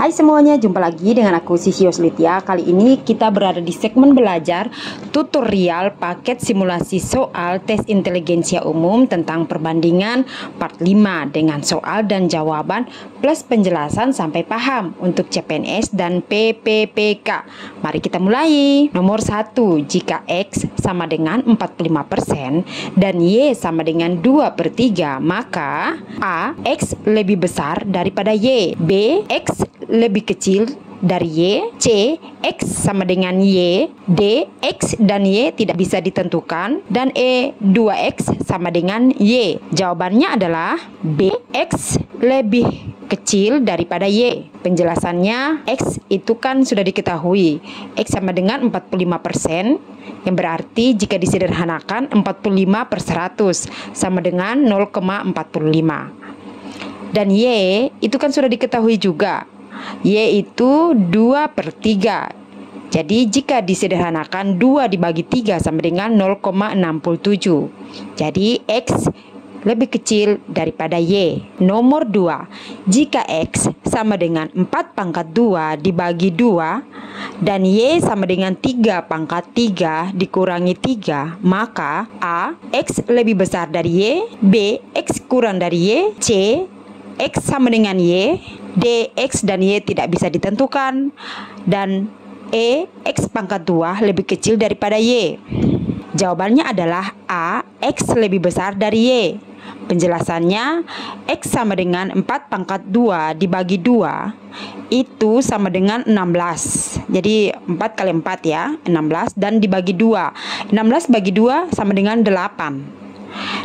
Hai semuanya, jumpa lagi dengan aku Sisi Yoislutia. Kali ini kita berada di segmen belajar tutorial paket simulasi soal tes inteligensia umum tentang perbandingan part 5 dengan soal dan jawaban plus penjelasan sampai paham untuk CPNS dan PPPK. Mari kita mulai. Nomor 1, jika X sama dengan 45% dan Y sama dengan 2/3, maka A. X lebih besar daripada Y, B. X lebih kecil dari Y, C. X sama dengan Y, D. X dan Y tidak bisa ditentukan, dan E. 2X sama dengan Y. Jawabannya adalah B. X lebih kecil daripada Y. Penjelasannya, X itu kan sudah diketahui, X sama dengan 45%, yang berarti jika disederhanakan 45/100 sama dengan 0,45. Dan Y itu kan sudah diketahui juga, Y itu 2/3. Jadi jika disederhanakan 2 dibagi 3 sama dengan 0,67. Jadi X lebih kecil daripada Y. Nomor 2, jika X sama dengan 4/2 dibagi 2 dan Y sama dengan 3/3 dikurangi 3, maka A. X lebih besar dari Y, B. X kurang dari Y, C. X sama dengan Y, D. X dan Y tidak bisa ditentukan, dan E. X/2 lebih kecil daripada Y. Jawabannya adalah A. X lebih besar dari Y. Penjelasannya, X sama dengan 4/2 dibagi 2 itu sama dengan 16. Jadi 4 kali 4, ya, 16, dan dibagi 2, 16 bagi 2 sama dengan 8.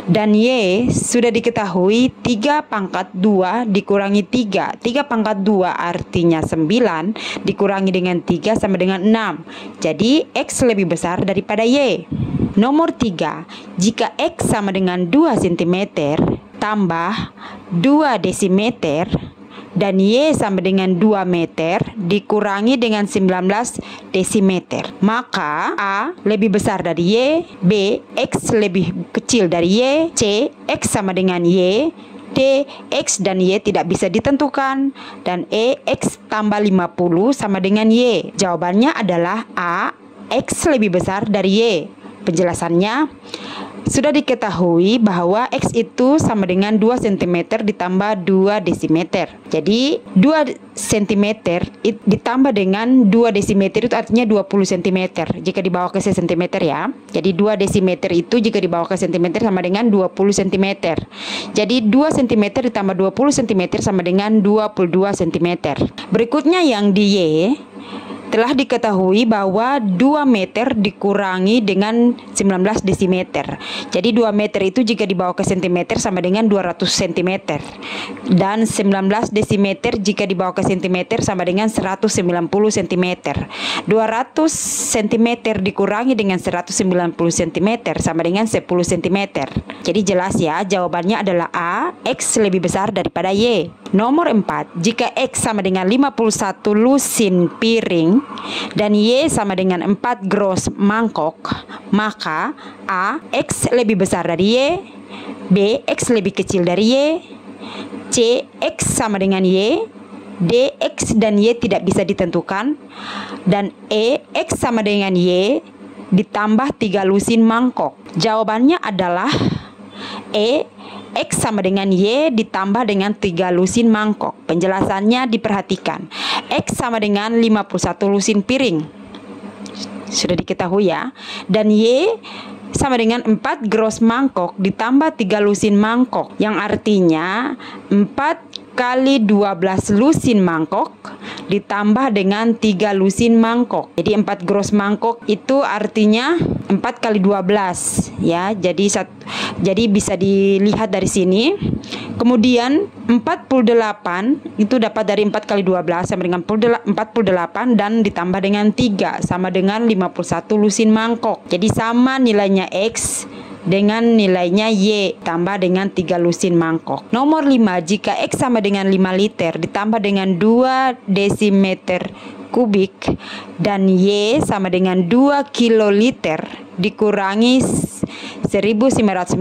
Dan Y sudah diketahui 3/2 dikurangi 3. 3/2 artinya 9 dikurangi dengan 3 sama dengan 6. Jadi X lebih besar daripada Y. Nomor 3, jika X sama dengan 2 cm tambah 2 desimeter dan Y sama dengan 2 meter dikurangi dengan 19 desimeter, maka A. lebih besar dari Y, B. X lebih kecil dari Y, C. X sama dengan Y, D. X dan Y tidak bisa ditentukan, dan E. X tambah 50 sama dengan Y. Jawabannya adalah A. X lebih besar dari Y. Penjelasannya, sudah diketahui bahwa X itu sama dengan 2 cm ditambah 2 desimeter. Jadi 2 cm ditambah dengan 2 desimeter itu artinya 20 cm jika dibawa ke cm, ya. Jadi 2 desimeter itu jika dibawa ke cm sama dengan 20 cm. Jadi 2 cm ditambah 20 cm sama dengan 22 cm. Berikutnya yang di Y, telah diketahui bahwa 2 meter dikurangi dengan 19 desimeter. Jadi 2 meter itu jika dibawa ke sentimeter sama dengan 200 cm. Dan 19 desimeter jika dibawa ke sentimeter sama dengan 190 cm. 200 cm dikurangi dengan 190 cm sama dengan 10 cm. Jadi jelas ya, jawabannya adalah A. X lebih besar daripada Y. Nomor 4, jika X sama dengan 51 lusin piring dan Y sama dengan 4 gros mangkok, maka A. X lebih besar dari Y, B. X lebih kecil dari Y, C. X sama dengan Y, D. X dan Y tidak bisa ditentukan, dan E. X sama dengan Y ditambah 3 lusin mangkok. Jawabannya adalah E. X sama dengan Y ditambah dengan 3 lusin mangkok. Penjelasannya diperhatikan, X sama dengan 51 lusin piring, sudah diketahui ya, dan Y sama dengan 4 gros mangkok ditambah 3 lusin mangkok, yang artinya 4 kali 12 lusin mangkok ditambah dengan 3 lusin mangkok. Jadi 4 gros mangkok itu artinya 4 kali 12, ya. Jadi bisa dilihat dari sini. Kemudian 48 itu dapat dari 4 kali 12 sama dengan 48, dan ditambah dengan 3 sama dengan 51 lusin mangkok. Jadi sama nilainya X dengan nilainya Y tambah dengan 3 lusin mangkok. Nomor 5, jika X sama dengan 5 liter ditambah dengan 2 desimeter kubik dan Y sama dengan 2 kiloliter dikurangi 1.990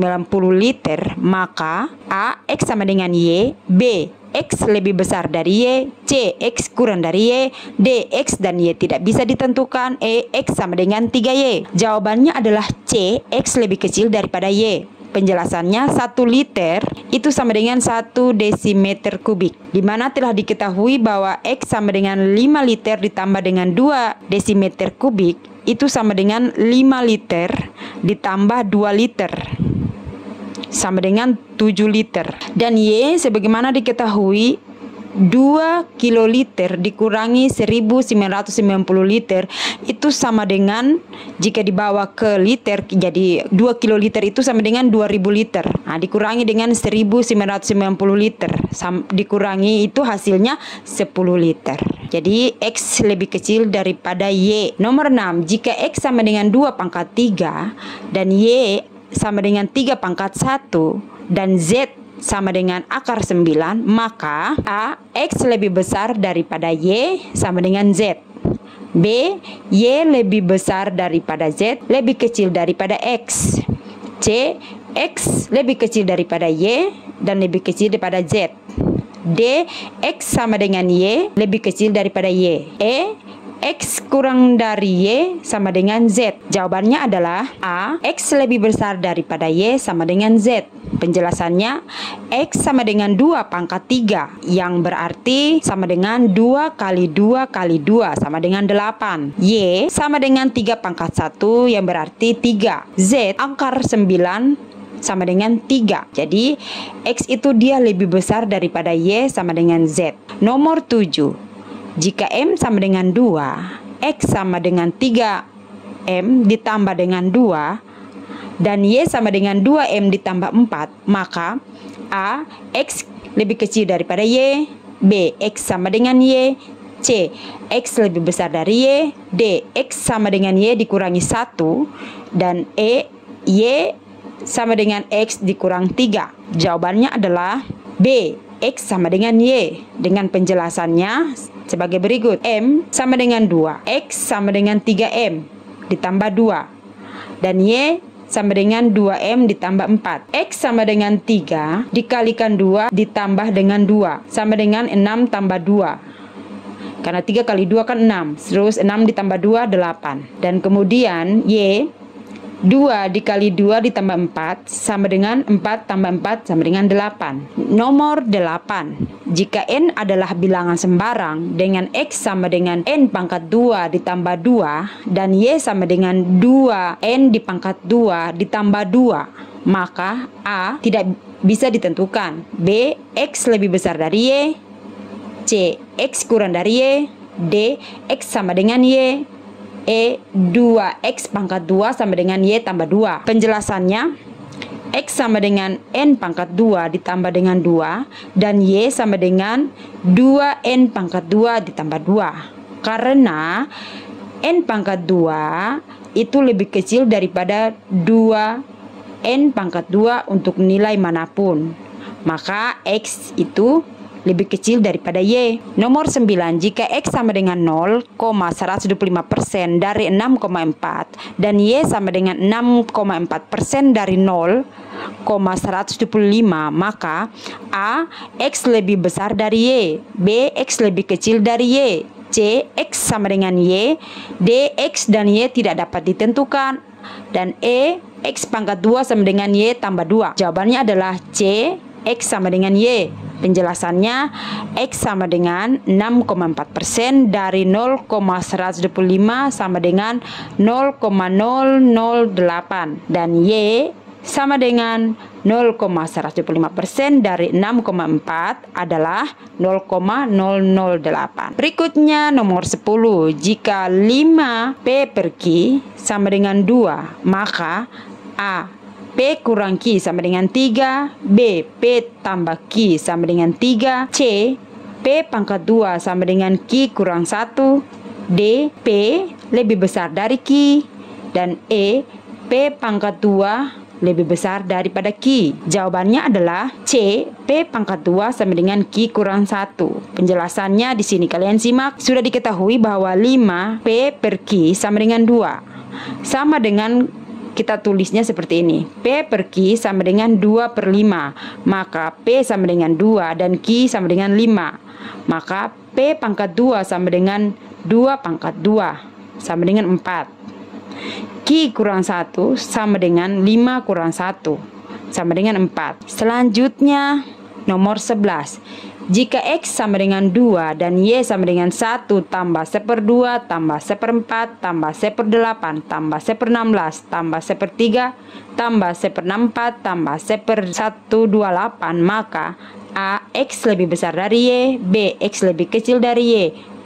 liter, maka A. X sama dengan Y, B. X lebih besar dari Y, C X kurang dari Y, D X dan Y tidak bisa ditentukan, E X sama dengan 3Y. Jawabannya adalah C X lebih kecil daripada Y. Penjelasannya, 1 liter itu sama dengan 1 desimeter kubik, dimana telah diketahui bahwa X sama dengan 5 liter ditambah dengan 2 desimeter kubik itu sama dengan 5 liter ditambah 2 liter sama dengan 7 liter. Dan Y sebagaimana diketahui 2 kiloliter dikurangi 1990 liter itu sama dengan, jika dibawa ke liter jadi 2 kiloliter itu sama dengan 2000 liter. Nah, dikurangi dengan 1990 liter dikurangi itu hasilnya 10 liter. Jadi X lebih kecil daripada Y. Nomor 6, jika X sama dengan 2 pangkat 3 dan Y sama dengan 3 pangkat 1 dan Z sama dengan akar 9, maka A. X lebih besar daripada Y sama dengan Z. B. Y lebih besar daripada Z lebih kecil daripada X. C. X lebih kecil daripada Y dan lebih kecil daripada Z. D. X sama dengan Y lebih kecil daripada Y. E. X kurang dari Y sama dengan Z. Jawabannya adalah A. X lebih besar daripada Y sama dengan Z. Penjelasannya, X sama dengan 2 pangkat 3 yang berarti sama dengan 2 kali 2 kali 2 sama dengan 8. Y sama dengan 3 pangkat 1 yang berarti 3. Z angka 9 sama dengan 3. Jadi X itu dia lebih besar daripada Y sama dengan Z. Nomor 7, jika M sama dengan 2, X sama dengan 3M ditambah dengan 2 dan Y sama dengan 2M ditambah 4, maka A. X lebih kecil daripada Y, B. X sama dengan Y, C. X lebih besar dari Y, D. X sama dengan Y dikurangi 1 dan E. Y sama dengan X dikurang 3. Jawabannya adalah B. X sama dengan Y, dengan penjelasannya sebagai berikut. M sama dengan 2, X sama dengan 3M ditambah 2 dan Y sama dengan 2M ditambah 4. X sama dengan 3 dikalikan 2 ditambah dengan 2 sama dengan 6 tambah 2, karena 3 kali 2 kan 6, terus 6 ditambah 2 8. Dan kemudian Y, 2 dikali 2 ditambah 4 sama dengan 4 tambah 4 sama dengan 8. Nomor 8, jika N adalah bilangan sembarang dengan X sama dengan N pangkat 2 ditambah 2 dan Y sama dengan 2N dipangkat 2 ditambah 2, maka A. tidak bisa ditentukan, B. X lebih besar dari Y, C. X kurang dari Y, D. X sama dengan Y, E. 2X pangkat 2 sama dengan Y tambah 2. Penjelasannya, X sama dengan N pangkat 2 ditambah dengan 2 dan Y sama dengan 2N pangkat 2 ditambah 2, karena N pangkat 2 itu lebih kecil daripada 2N pangkat 2 untuk nilai manapun, maka X itu lebih kecil daripada Y. Nomor 9, jika X sama dengan 0,125% dari 6,4 dan Y sama dengan 6,4% dari 0,125, maka A. X lebih besar dari Y, B. X lebih kecil dari Y, C. X sama dengan Y, D. X dan Y tidak dapat ditentukan, dan E. X pangkat 2 sama dengan Y tambah 2. Jawabannya adalah C. X sama dengan Y. Penjelasannya, X sama dengan 6,4% dari 0,125 sama dengan 0,008 dan Y sama dengan 0,125% dari 6,4 adalah 0,008. Berikutnya nomor 10, jika 5P/Q sama dengan 2, maka A. P kurang Q sama dengan 3, B. P tambah Q sama dengan 3, C. P pangkat 2 sama dengan Q kurang 1, D. P lebih besar dari Q, dan E. P pangkat 2 lebih besar daripada Q. Jawabannya adalah C. P pangkat 2 sama dengan Q kurang 1. Penjelasannya di sini kalian simak. Sudah diketahui bahwa 5P/Q sama dengan 2 sama dengan kita tulisnya seperti ini. P per Q sama dengan 2/5. Maka P sama dengan 2 dan Q sama dengan 5. Maka P pangkat 2 sama dengan 2 pangkat 2 sama dengan 4. Q kurang 1 sama dengan 5 kurang 1 sama dengan 4. Selanjutnya nomor 11. Jika X sama dengan 2 dan Y sama dengan 1 tambah 1/2 tambah 1/4 tambah 1/8 tambah 1/16 tambah 1/3 tambah 1/64 tambah 1/128, maka A. X lebih besar dari Y, B. X lebih kecil dari Y,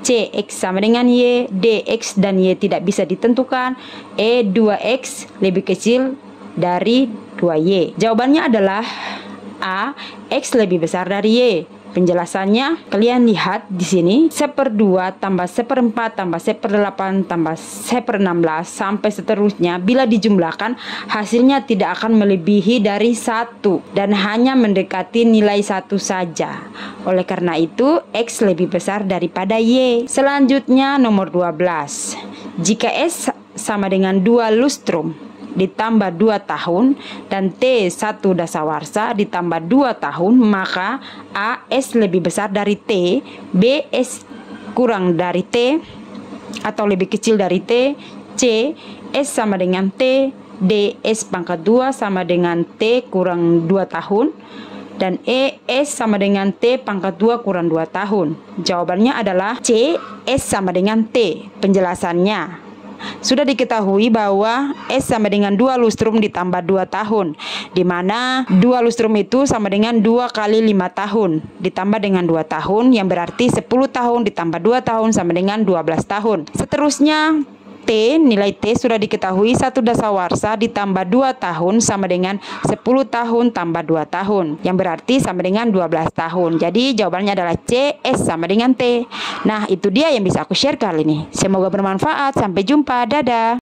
C. X sama dengan Y, D. X dan Y tidak bisa ditentukan, E. 2X lebih kecil dari 2Y. Jawabannya adalah A. X lebih besar dari Y. Penjelasannya kalian lihat di sini, 1/2 tambah 1/4 tambah 1/8 tambah 1/16 sampai seterusnya bila dijumlahkan hasilnya tidak akan melebihi dari 1 dan hanya mendekati nilai 1 saja. Oleh karena itu X lebih besar daripada Y. Selanjutnya nomor 12. Jika S sama dengan 2 lustrum ditambah 2 tahun dan T 1 dasawarsa ditambah 2 tahun, maka A. S lebih besar dari T, B. S kurang dari T atau lebih kecil dari T, C. S sama dengan T, D. S pangkat 2 sama dengan T kurang 2 tahun dan E. S sama dengan T pangkat 2 kurang 2 tahun. Jawabannya adalah C. S sama dengan T. Penjelasannya sudah diketahui bahwa S sama dengan 2 lustrum ditambah 2 tahun, dimana 2 lustrum itu sama dengan 2 kali 5 tahun ditambah dengan 2 tahun, yang berarti 10 tahun ditambah 2 tahun sama dengan 12 tahun. Seterusnya T, nilai T sudah diketahui 1 dasawarsa ditambah 2 tahun sama dengan 10 tahun tambah 2 tahun, yang berarti sama dengan 12 tahun. Jadi jawabannya adalah C. S sama dengan T. Nah, itu dia yang bisa aku share kali ini. Semoga bermanfaat. Sampai jumpa. Dadah.